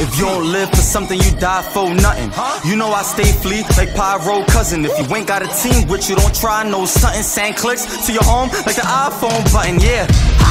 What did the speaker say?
If you don't live for something, you die for nothing. You know I stay fleet like Pyro cousin. If you ain't got a team with you, don't try no something. Sand clicks to your home like the iPhone button, yeah.